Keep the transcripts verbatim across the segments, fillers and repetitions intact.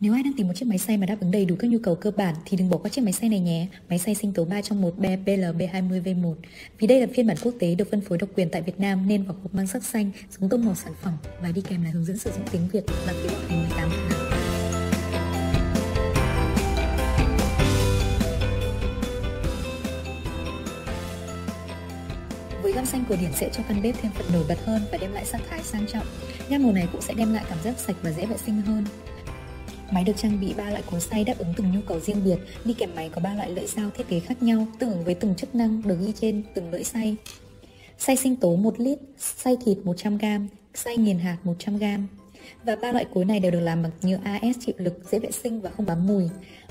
Nếu ai đang tìm một chiếc máy xay mà đáp ứng đầy đủ các nhu cầu cơ bản thì đừng bỏ qua chiếc máy xay này nhé. Máy xay sinh tố ba trong một B L B hai mươi V một. Vì đây là phiên bản quốc tế được phân phối độc quyền tại Việt Nam nên vỏ hộp mang sắc xanh, giống tông màu sản phẩm và đi kèm là hướng dẫn sử dụng tiếng Việt và phiếu bảo hành mười tám tháng. Với gam xanh cổ điển sẽ cho căn bếp thêm phần nổi bật hơn và đem lại sắc thái sang trọng. Gam màu này cũng sẽ đem lại cảm giác sạch và dễ vệ sinh hơn. Máy được trang bị ba loại cối xay đáp ứng từng nhu cầu riêng biệt, đi kèm máy có ba loại lưỡi dao thiết kế khác nhau tương ứng với từng chức năng được ghi trên từng lưỡi xay. Xay sinh tố một lít, xay thịt một trăm gam, xay nghiền hạt một trăm gam. Và ba loại cối này đều được làm bằng nhựa a ét chịu lực, dễ vệ sinh và không bám mùi.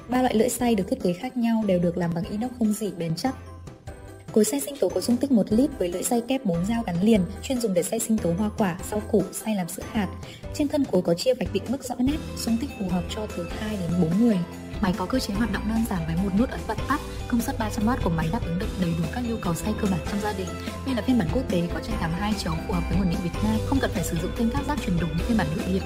Ba loại lưỡi xay được thiết kế khác nhau đều được làm bằng inox không rỉ, bền chắc. Cối xay sinh tố có dung tích một lít với lưỡi xay kép bốn dao gắn liền, chuyên dùng để xay sinh tố hoa quả, rau củ, xay làm sữa hạt. Trên thân cối có chia vạch định mức rõ nét, dung tích phù hợp cho từ hai đến bốn người. Máy có cơ chế hoạt động đơn giản với một nút ấn bật tắt. Công suất ba trăm oát của máy đáp ứng được đầy đủ các nhu cầu xay cơ bản trong gia đình. Đây là phiên bản quốc tế có trên tám hai chấu phù hợp với nguồn điện Việt Nam, không cần phải sử dụng thêm các rác chuyển đổi như phiên bản nội địa.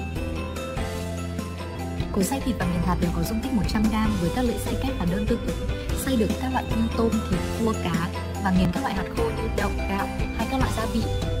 Cối xay thịt và nghiền hạt đều có dung tích một trăm gam với các lưỡi xay kép và đơn tương ứng. Xay được các loại như tôm, thịt, cua, cá và nghiền các loại hạt khô như đậu, gạo hay các loại gia vị.